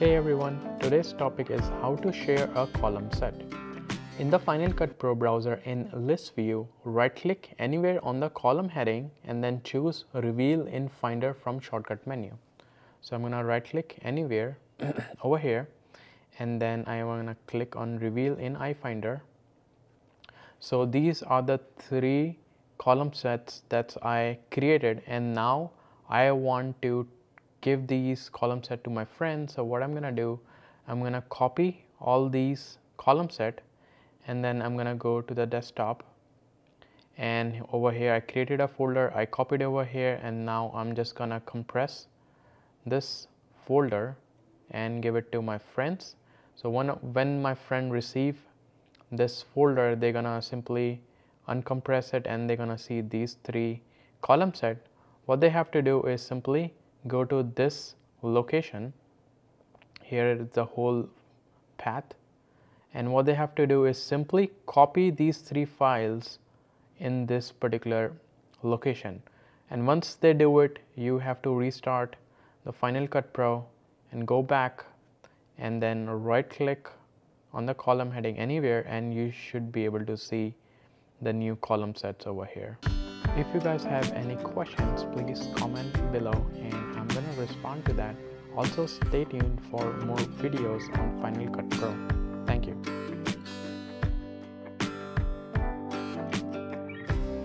Hey everyone, today's topic is how to share a column set. In the Final Cut Pro browser in List View, right-click anywhere on the column heading and then choose Reveal in Finder from Shortcut menu. So I'm going to right-click anywhere over here and then I'm going to click on Reveal in iFinder. So these are the three column sets that I created and now I want to give these column set to my friends. So what I'm gonna do, I'm gonna copy all these column set and then I'm gonna go to the desktop, and over here I created a folder, I copied over here, and now I'm just gonna compress this folder and give it to my friends. So when my friend receives this folder, they're gonna simply uncompress it and they're gonna see these three column set. What they have to do is simply go to this location. Here is the whole path, and what they have to do is simply copy these three files in this particular location, and once they do it, you have to restart the Final Cut Pro and go back and then right click on the column heading anywhere, and you should be able to see the new column sets over here. If you guys have any questions, please comment below and I'm gonna respond to that. Also, stay tuned for more videos on Final Cut Pro. Thank you.